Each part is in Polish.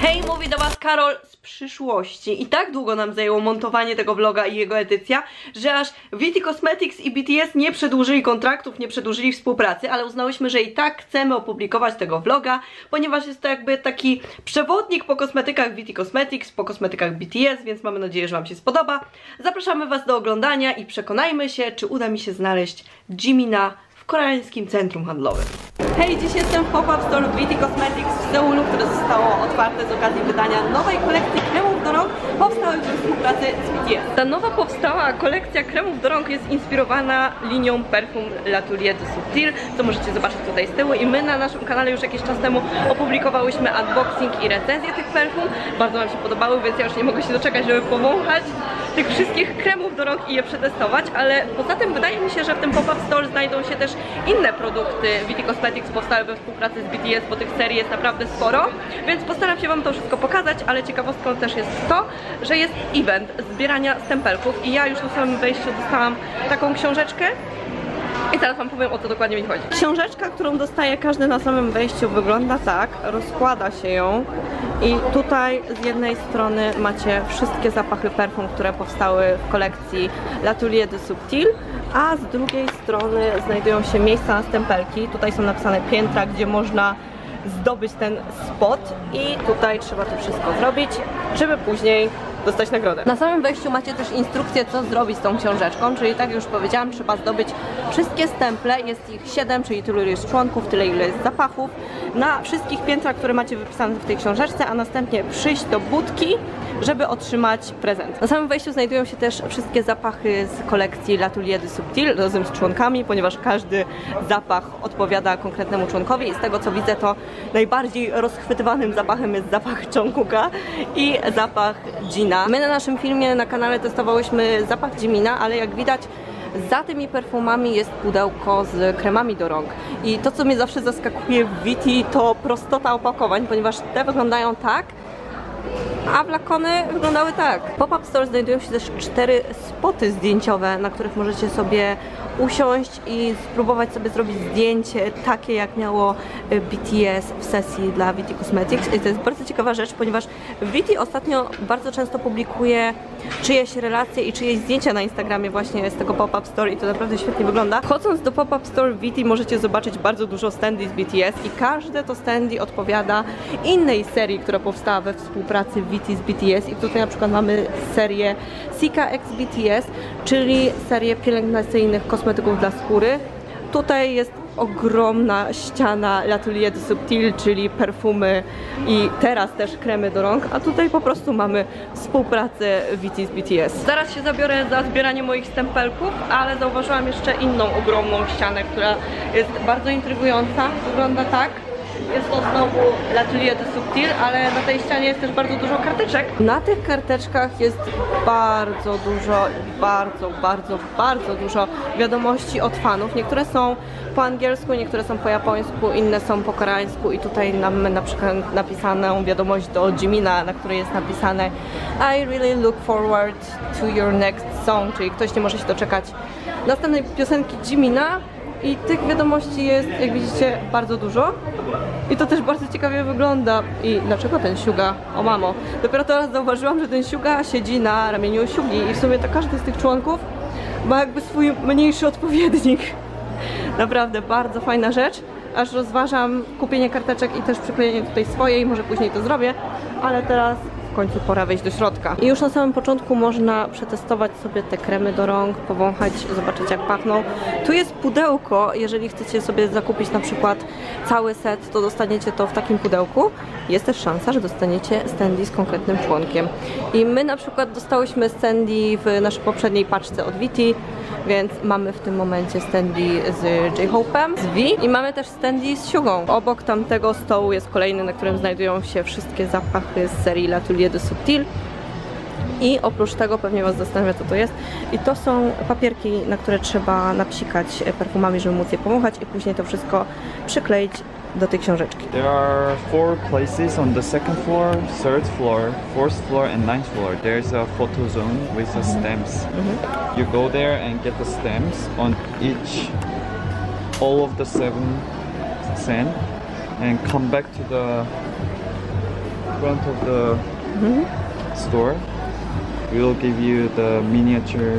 Hej, mówi do was Karol z przyszłości. I tak długo nam zajęło montowanie tego vloga i jego edycja, że aż VT Cosmetics i BTS nie przedłużyli kontraktów, nie przedłużyli współpracy, ale uznałyśmy, że i tak chcemy opublikować tego vloga, ponieważ jest to jakby taki przewodnik po kosmetykach VT Cosmetics, po kosmetykach BTS, więc mamy nadzieję, że wam się spodoba. Zapraszamy was do oglądania i przekonajmy się, czy uda mi się znaleźć Jimina w koreańskim centrum handlowym. Hej, dziś jestem w pop-up store VT Cosmetics w Seulu, które zostało otwarte z okazji wydania nowej kolekcji kremów do rąk powstałych we współpracy z BTS. Ta nowa powstała kolekcja kremów do rąk jest inspirowana linią perfum La Tourie de Subtil, co możecie zobaczyć tutaj z tyłu, i my na naszym kanale już jakiś czas temu opublikowałyśmy unboxing i recenzję tych perfum. Bardzo nam się podobały, więc ja już nie mogę się doczekać, żeby powąchać tych wszystkich kremów do rąk i je przetestować, ale poza tym wydaje mi się, że w tym pop-up store znajdą się też inne produkty VT Cosmetics powstałe we współpracy z BTS, bo tych serii jest naprawdę sporo, więc postaram się wam to wszystko pokazać, ale ciekawostką też jest to, że jest event zbierania stempelków i ja już na samym wejściu dostałam taką książeczkę i teraz wam powiem, o co dokładnie mi chodzi. Książeczka, którą dostaje każdy na samym wejściu, wygląda tak, rozkłada się ją i tutaj z jednej strony macie wszystkie zapachy perfum, które powstały w kolekcji La Tourie de Subtil, a z drugiej strony znajdują się miejsca na stempelki. Tutaj są napisane piętra, gdzie można zdobyć ten spot i tutaj trzeba to wszystko zrobić, żeby później dostać nagrodę. Na samym wejściu macie też instrukcję, co zrobić z tą książeczką, czyli tak jak już powiedziałam, trzeba zdobyć wszystkie stemple, jest ich 7, czyli tylu jest członków, tyle ile jest zapachów, na wszystkich piętrach, które macie wypisane w tej książeczce, a następnie przyjść do budki, żeby otrzymać prezent. Na samym wejściu znajdują się też wszystkie zapachy z kolekcji La Toulie de Subtil razem z członkami, ponieważ każdy zapach odpowiada konkretnemu członkowi i z tego co widzę, to najbardziej rozchwytywanym zapachem jest zapach Jungkooka i zapach Jina. My na naszym filmie na kanale testowałyśmy zapach Jimina, ale jak widać za tymi perfumami jest pudełko z kremami do rąk. I to, co mnie zawsze zaskakuje w VT, to prostota opakowań, ponieważ te wyglądają tak, a flakony wyglądały tak. W pop-up store znajdują się też 4 spoty zdjęciowe, na których możecie sobie usiąść i spróbować sobie zrobić zdjęcie takie, jak miało BTS w sesji dla VT Cosmetics. I to jest bardzo ciekawa rzecz, ponieważ VT ostatnio bardzo często publikuje czyjeś relacje i czyjeś zdjęcia na Instagramie właśnie z tego pop-up store i to naprawdę świetnie wygląda. Chodząc do pop-up store VT możecie zobaczyć bardzo dużo standy z BTS i każde to standy odpowiada innej serii, która powstała we współpracy VT z BTS i tutaj na przykład mamy serię Cica x BTS, czyli serię pielęgnacyjnych kosmetyków dla skóry. Tutaj jest ogromna ściana La Toulie de Subtil, czyli perfumy i teraz też kremy do rąk, a tutaj po prostu mamy współpracę VT z BTS. Zaraz się zabiorę za zbieranie moich stempelków, ale zauważyłam jeszcze inną ogromną ścianę, która jest bardzo intrygująca. Wygląda tak. Jest to znowu La Tourie de Subtil, ale na tej ścianie jest też bardzo dużo karteczek. Na tych karteczkach jest bardzo dużo, bardzo dużo wiadomości od fanów. Niektóre są po angielsku, niektóre są po japońsku, inne są po koreańsku i tutaj mamy na przykład napisaną wiadomość do Jimina, na której jest napisane I really look forward to your next song, czyli ktoś nie może się doczekać następnej piosenki Jimina. I tych wiadomości jest, jak widzicie, bardzo dużo i to też bardzo ciekawie wygląda. I dlaczego ten Suga? O mamo, dopiero teraz zauważyłam, że ten Suga siedzi na ramieniu Sugi i w sumie to każdy z tych członków ma jakby swój mniejszy odpowiednik. Naprawdę bardzo fajna rzecz, aż rozważam kupienie karteczek i też przyklejenie tutaj swojej, może później to zrobię, ale teraz w końcu pora wejść do środka. I już na samym początku można przetestować sobie te kremy do rąk, powąchać, zobaczyć jak pachną. Tu jest pudełko, jeżeli chcecie sobie zakupić na przykład cały set, to dostaniecie to w takim pudełku. Jest też szansa, że dostaniecie standy z konkretnym członkiem. I my na przykład dostałyśmy standy w naszej poprzedniej paczce od VT, więc mamy w tym momencie standy z J-Hopem, z V i mamy też standy z Sugą. Obok tamtego stołu jest kolejny, na którym znajdują się wszystkie zapachy z serii La Toulie de Subtil. I oprócz tego pewnie was zastanawia, co to jest. I to są papierki, na które trzeba napsikać perfumami, żeby móc je powąchać i później to wszystko przykleić do tej książeczki. There are 4 places on the 2nd floor, 3rd floor, 4th floor and 9th floor. There's a photo zone with the stamps. You go there and get the stamps on each, all of the 7 scents and come back to the front of the store, we'll give you the miniature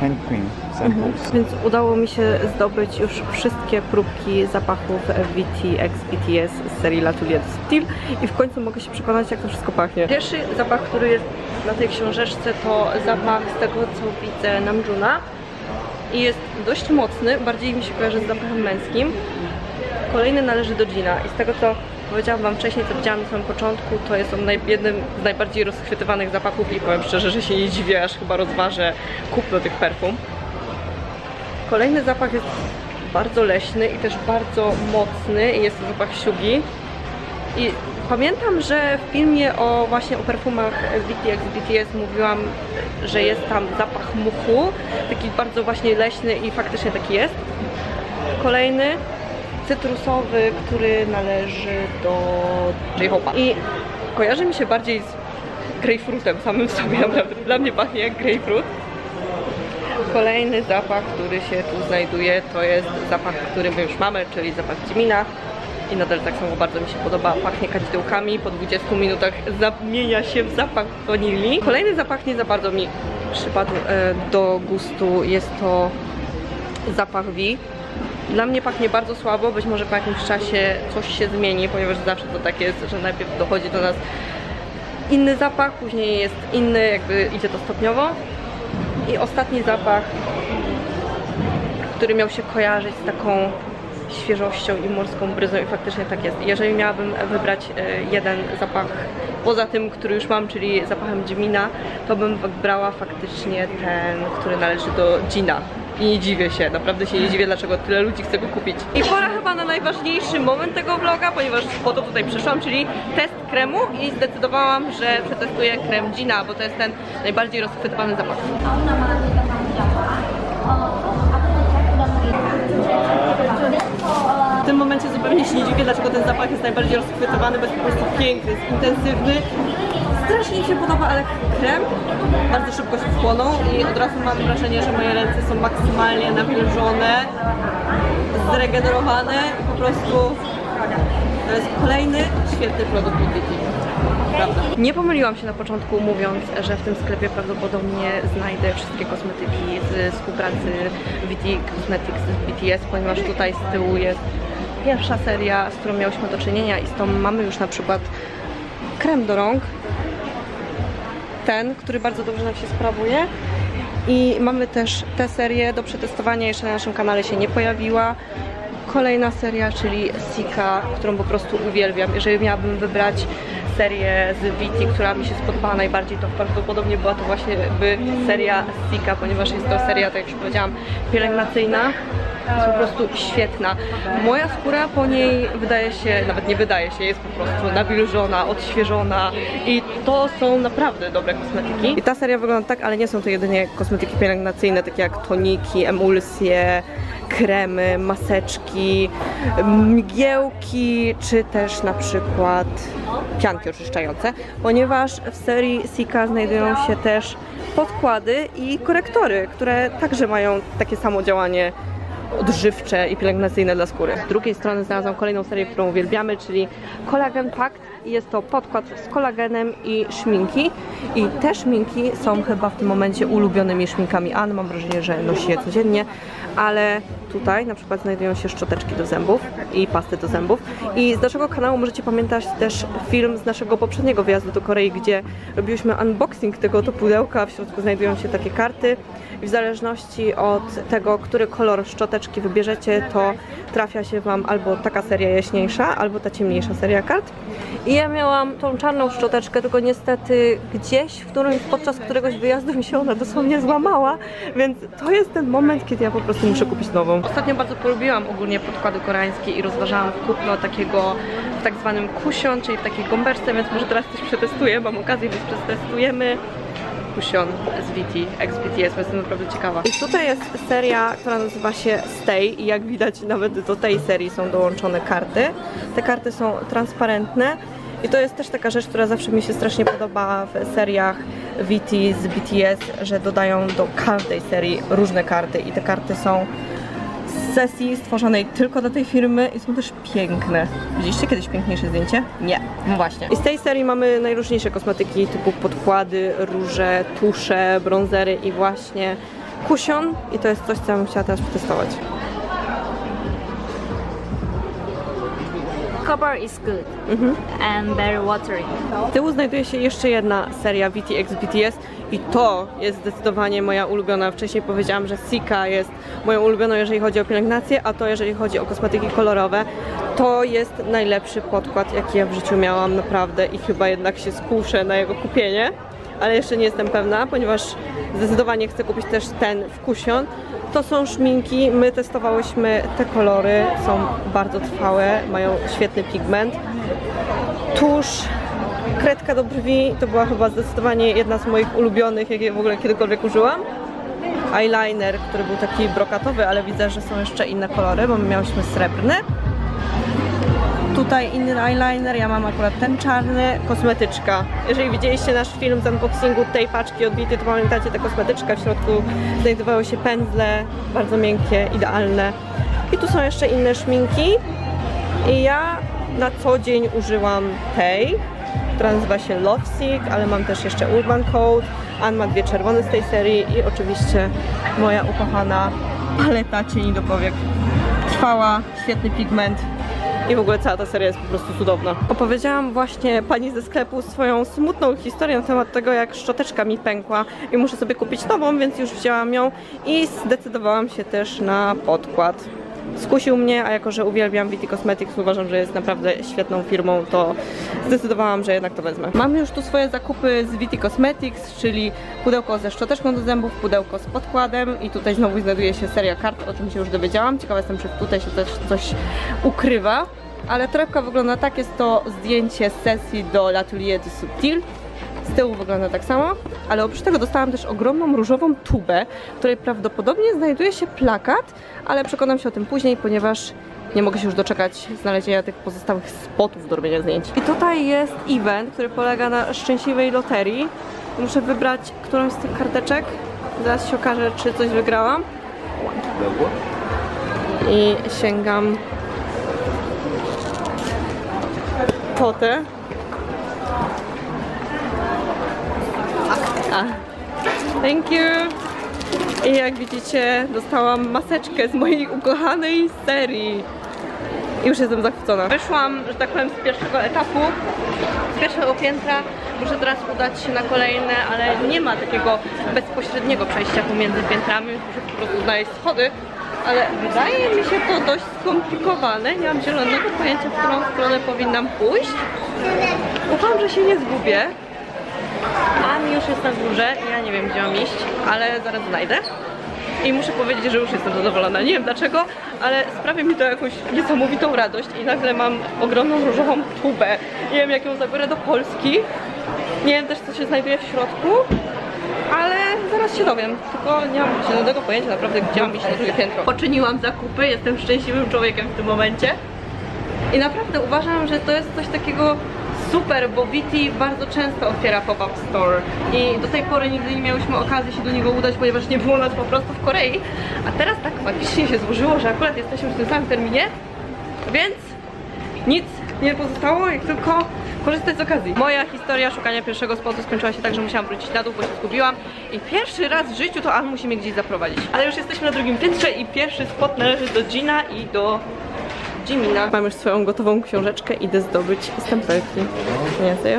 hand cream samples. Więc udało mi się zdobyć już wszystkie próbki zapachów VTxBTS z serii La Toulerie de Subtil i w końcu mogę się przekonać, jak to wszystko pachnie. Pierwszy zapach, który jest na tej książeczce, to zapach z tego, co widzę, Namjoona i jest dość mocny, bardziej mi się kojarzy z zapachem męskim. Kolejny należy do Jina i z tego, co powiedziałam wam wcześniej, co widziałam na samym początku, to jest on jednym z najbardziej rozchwytywanych zapachów i powiem szczerze, że się nie dziwię, aż chyba rozważę kupno tych perfum. Kolejny zapach jest bardzo leśny i też bardzo mocny i jest to zapach Sugi. I pamiętam, że w filmie właśnie o perfumach VTxBTS mówiłam, że jest tam zapach muchu, taki bardzo właśnie leśny i faktycznie taki jest. Kolejny cytrusowy, który należy do J-Hope'a i kojarzy mi się bardziej z grejpfrutem samym w sobie, naprawdę dla mnie pachnie jak grejpfrut. Kolejny zapach, który się tu znajduje, to jest zapach, który my już mamy, czyli zapach Jimina i nadal tak samo bardzo mi się podoba, pachnie kadzidełkami, po 20 minutach zamienia się w zapach wanilii. Kolejny zapach nie za bardzo mi przypadł do gustu, jest to zapach V. Dla mnie pachnie bardzo słabo, być może po jakimś czasie coś się zmieni, ponieważ zawsze to tak jest, że najpierw dochodzi do nas inny zapach, później jest inny, jakby idzie to stopniowo. I ostatni zapach, który miał się kojarzyć z taką świeżością i morską bryzą i faktycznie tak jest. Jeżeli miałabym wybrać jeden zapach poza tym, który już mam, czyli zapachem Jimina, to bym wybrała faktycznie ten, który należy do Jina. I nie dziwię się, naprawdę się nie dziwię, dlaczego tyle ludzi chce go kupić. I pora chyba na najważniejszy moment tego vloga, ponieważ po to tutaj przyszłam, czyli test kremu i zdecydowałam, że przetestuję krem Jina, bo to jest ten najbardziej rozchwytywany zapach. W tym momencie zupełnie się nie dziwię, dlaczego ten zapach jest najbardziej rozchwytywany, bo jest po prostu piękny, jest intensywny. Strasznie mi się podoba, ale krem bardzo szybko się wchłonął i od razu mam wrażenie, że moje ręce są maksymalnie nawilżone, zregenerowane i po prostu to jest kolejny świetny produkt BTS. Prawda. Nie pomyliłam się na początku, mówiąc, że w tym sklepie prawdopodobnie znajdę wszystkie kosmetyki z współpracy VT Cosmetics z BTS, ponieważ tutaj z tyłu jest pierwsza seria, z którą miałyśmy do czynienia i z tą mamy już na przykład krem do rąk, ten, który bardzo dobrze nam się sprawuje i mamy też tę serię do przetestowania, jeszcze na naszym kanale się nie pojawiła. Kolejna seria, czyli Cica, którą po prostu uwielbiam. Jeżeli miałabym wybrać serię z VT, która mi się spodobała najbardziej, to prawdopodobnie była to właśnie seria Cica, ponieważ jest to seria, tak jak już powiedziałam, pielęgnacyjna. Jest po prostu świetna. Moja skóra po niej wydaje się, nawet nie wydaje się, jest po prostu nawilżona, odświeżona i to są naprawdę dobre kosmetyki. I ta seria wygląda tak, ale nie są to jedynie kosmetyki pielęgnacyjne, takie jak toniki, emulsje, kremy, maseczki, mgiełki, czy też na przykład pianki oczyszczające, ponieważ w serii Cica znajdują się też podkłady i korektory, które także mają takie samo działanie odżywcze i pielęgnacyjne dla skóry. Z drugiej strony znalazłam kolejną serię, którą uwielbiamy, czyli Collagen Pact. Jest to podkład z kolagenem i szminki. I te szminki są chyba w tym momencie ulubionymi szminkami Ann. Mam wrażenie, że nosi je codziennie, ale tutaj na przykład znajdują się szczoteczki do zębów i pasty do zębów. I z naszego kanału możecie pamiętać też film z naszego poprzedniego wyjazdu do Korei, gdzie robiliśmy unboxing tego to pudełka. W środku znajdują się takie karty. I w zależności od tego, który kolor szczoteczki wybierzecie, to trafia się wam albo taka seria jaśniejsza, albo ta ciemniejsza seria kart. I ja miałam tą czarną szczoteczkę, tylko niestety gdzieś, podczas któregoś wyjazdu mi się ona dosłownie złamała, więc to jest ten moment, kiedy ja po prostu muszę kupić nową. Ostatnio bardzo polubiłam ogólnie podkłady koreańskie i rozważałam kupno takiego w tak zwanym kusion, czyli w takiej gąberce, więc może teraz coś przetestuję, mam okazję, więc przetestujemy kusion z VTxBTS, bo jestem naprawdę ciekawa. I tutaj jest seria, która nazywa się Stay i jak widać nawet do tej serii są dołączone karty. Te karty są transparentne. I to jest też taka rzecz, która zawsze mi się strasznie podoba w seriach VT z BTS, że dodają do każdej serii różne karty i te karty są sesji stworzonej tylko do tej firmy i są też piękne. Widzieliście kiedyś piękniejsze zdjęcie? Nie, no właśnie. I z tej serii mamy najróżniejsze kosmetyki typu podkłady, róże, tusze, bronzery i właśnie kusion. I to jest coś, co ja bym chciała teraz przetestować. Copper is good and very watery. Z tyłu znajduje się jeszcze jedna seria VTxBTS i to jest zdecydowanie moja ulubiona. Wcześniej powiedziałam, że Cica jest moją ulubioną, jeżeli chodzi o pielęgnację, a to jeżeli chodzi o kosmetyki kolorowe, to jest najlepszy podkład, jaki ja w życiu miałam naprawdę i chyba jednak się skuszę na jego kupienie, ale jeszcze nie jestem pewna, ponieważ zdecydowanie chcę kupić też ten w kusion. To są szminki, my testowałyśmy te kolory, są bardzo trwałe, mają świetny pigment. Tusz, kredka do brwi, to była chyba zdecydowanie jedna z moich ulubionych, jakie w ogóle kiedykolwiek użyłam. Eyeliner, który był taki brokatowy, ale widzę, że są jeszcze inne kolory, bo my miałyśmy srebrny. Tutaj inny eyeliner, ja mam akurat ten czarny. Kosmetyczka. Jeżeli widzieliście nasz film z unboxingu tej paczki od BT, to pamiętacie tę kosmetyczkę. W środku znajdowały się pędzle, bardzo miękkie, idealne. I tu są jeszcze inne szminki. I ja na co dzień użyłam tej, która nazywa się Lovesick, ale mam też jeszcze Urban Code. Ann ma dwie czerwone z tej serii i oczywiście moja ukochana paleta cieni do powiek. Trwała, świetny pigment. I w ogóle cała ta seria jest po prostu cudowna. Opowiedziałam właśnie pani ze sklepu swoją smutną historię na temat tego, jak szczoteczka mi pękła i muszę sobie kupić nową, więc już wzięłam ją i zdecydowałam się też na podkład. Skusił mnie, a jako że uwielbiam VT Cosmetics, uważam, że jest naprawdę świetną firmą, to zdecydowałam, że jednak to wezmę. Mam już tu swoje zakupy z VT Cosmetics, czyli pudełko ze szczoteczką do zębów, pudełko z podkładem i tutaj znowu znajduje się seria kart, o czym się już dowiedziałam. Ciekawa jestem, czy tutaj się też coś ukrywa. Ale torebka wygląda tak, jest to zdjęcie z sesji do La Toulerie de Subtil. Z tyłu wygląda tak samo, ale oprócz tego dostałam też ogromną różową tubę, w której prawdopodobnie znajduje się plakat, ale przekonam się o tym później, ponieważ nie mogę się już doczekać znalezienia tych pozostałych spotów do robienia zdjęć. I tutaj jest event, który polega na szczęśliwej loterii. Muszę wybrać którąś z tych karteczek. Zaraz się okaże, czy coś wygrałam. I sięgam po te. Thank you! I jak widzicie, dostałam maseczkę z mojej ukochanej serii. I już jestem zachwycona. Wyszłam, że tak powiem, z pierwszego etapu, z pierwszego piętra. Muszę teraz udać się na kolejne, ale nie ma takiego bezpośredniego przejścia pomiędzy piętrami, więc muszę po prostu znaleźć schody. Ale wydaje mi się to dość skomplikowane. Nie mam zielonego pojęcia, w którą stronę powinnam pójść. Ufam, że się nie zgubię. A mi już jest na górze, ja nie wiem, gdzie mam iść, ale zaraz znajdę. I muszę powiedzieć, że już jestem zadowolona. Nie wiem dlaczego, ale sprawia mi to jakąś niesamowitą radość i nagle mam ogromną różową tubę. Nie wiem, jak ją zabiorę do Polski. Nie wiem też, co się znajduje w środku, ale zaraz się dowiem. Tylko nie mam żadnego pojęcia naprawdę, gdzie mam iść na drugie piętro. Poczyniłam zakupy, jestem szczęśliwym człowiekiem w tym momencie. I naprawdę uważam, że to jest coś takiego super, bo VT bardzo często otwiera pop-up store i do tej pory nigdy nie miałyśmy okazji się do niego udać, ponieważ nie było nas po prostu w Korei. A teraz tak magicznie się złożyło, że akurat jesteśmy w tym samym terminie, więc nic nie pozostało, jak tylko korzystać z okazji. Moja historia szukania pierwszego spotu skończyła się tak, że musiałam wrócić na dół, bo się zgubiłam. I pierwszy raz w życiu to Ann musi mnie gdzieś zaprowadzić. Ale już jesteśmy na drugim piętrze i pierwszy spot należy do Jina i do Jimina. Mam już swoją gotową książeczkę, idę zdobyć stempelki. Dzień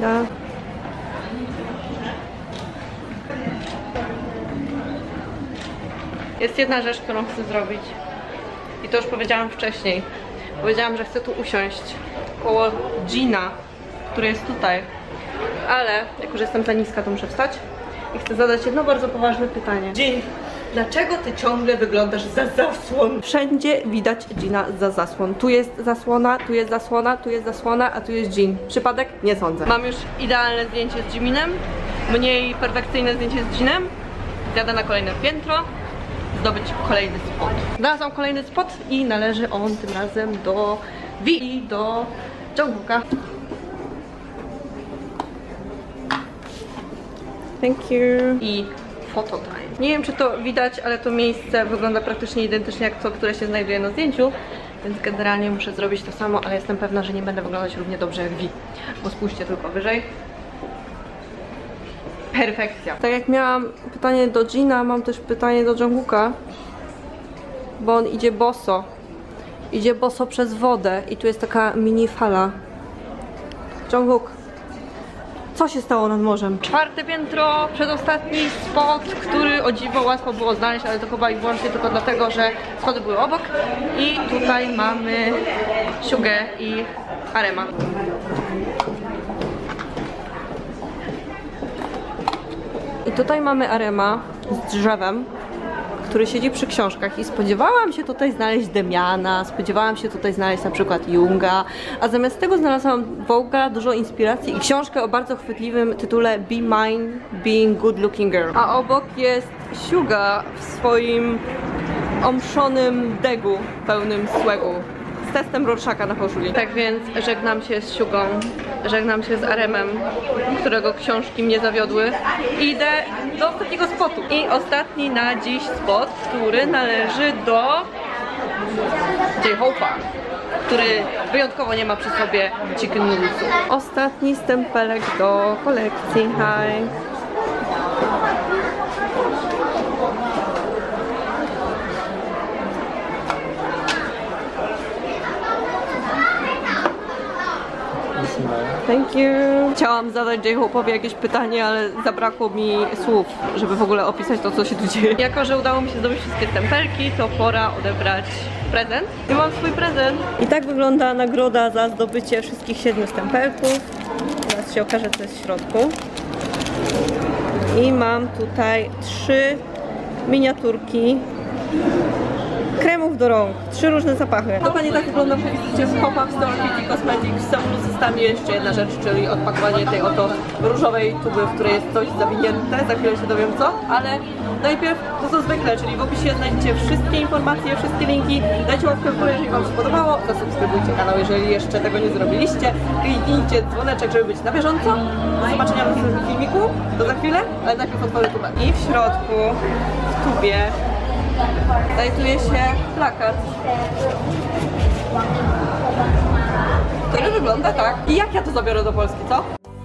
dobry. Jest jedna rzecz, którą chcę zrobić i to już powiedziałam wcześniej. Powiedziałam, że chcę tu usiąść koło Jina, który jest tutaj, ale jako że jestem za niska, to muszę wstać i chcę zadać jedno bardzo poważne pytanie. Jin, dlaczego ty ciągle wyglądasz za zasłon? Wszędzie widać Jina za zasłon. Tu jest zasłona, tu jest zasłona, tu jest zasłona, a tu jest Jin. Przypadek? Nie sądzę. Mam już idealne zdjęcie z Jiminem. mniej perfekcyjne zdjęcie z Jinem. Zjadę na kolejne piętro, zdobyć kolejny spot. Znalazłam kolejny spot i należy on tym razem do V i do Jungkooka. Thank you. I photo time. Nie wiem, czy to widać, ale to miejsce wygląda praktycznie identycznie jak to, które się znajduje na zdjęciu. Więc generalnie muszę zrobić to samo, ale jestem pewna, że nie będę wyglądać równie dobrze jak V. Bo spójrzcie tylko wyżej. Perfekcja. Tak jak miałam pytanie do Jina, mam też pytanie do Jungkooka. Bo on idzie boso. Idzie boso przez wodę i tu jest taka mini fala. Jungkook, co się stało nad morzem? Czwarte piętro, przedostatni spot, który o dziwo łatwo było znaleźć, ale to chyba i wyłącznie tylko dlatego, że schody były obok. I tutaj mamy Sugę i RM-a. I tutaj mamy RM-a z drzewem, który siedzi przy książkach i spodziewałam się tutaj znaleźć Demiana, spodziewałam się tutaj znaleźć na przykład Junga, a zamiast tego znalazłam Vogue'a, dużo inspiracji i książkę o bardzo chwytliwym tytule Be Mine, Being Good Looking Girl. A obok jest Suga w swoim omszonym degu pełnym swagu z testem Rorschaka na koszuli. Tak więc żegnam się z Sugą, żegnam się z RM-em, którego książki mnie zawiodły. Idę do ostatniego spotu. I ostatni na dziś spot, który należy do J-Hope'a, który wyjątkowo nie ma przy sobie chicken noodlesu. Ostatni stempelek do kolekcji. Hi! Thank you. Chciałam zadać J-Hope'owi jakieś pytanie, ale zabrakło mi słów, żeby w ogóle opisać to, co się tu dzieje. Jako że udało mi się zdobyć wszystkie stempelki, to pora odebrać prezent. I mam swój prezent. I tak wygląda nagroda za zdobycie wszystkich 7 stempelków. Teraz się okaże, co jest w środku. I mam tutaj 3 miniaturki kremów do rąk, 3 różne zapachy. Dokładnie tak wygląda po wizycie w pop-up store VT Cosmetics. Są zostanie jeszcze jedna rzecz, czyli odpakowanie tej oto różowej tuby, w której jest coś zawinięte, za chwilę się dowiem co, ale najpierw to co zwykle, czyli w opisie znajdziecie wszystkie informacje, wszystkie linki, dajcie łapkę w górę, jeżeli wam się podobało, zasubskrybujcie kanał, jeżeli jeszcze tego nie zrobiliście, kliknijcie dzwoneczek, żeby być na bieżąco. Do zobaczenia w następnym filmiku, to za chwilę, ale najpierw otworzę tubę. I w środku, w tubie znajduje się plakat, który wygląda tak. I jak ja to zabiorę do Polski, co?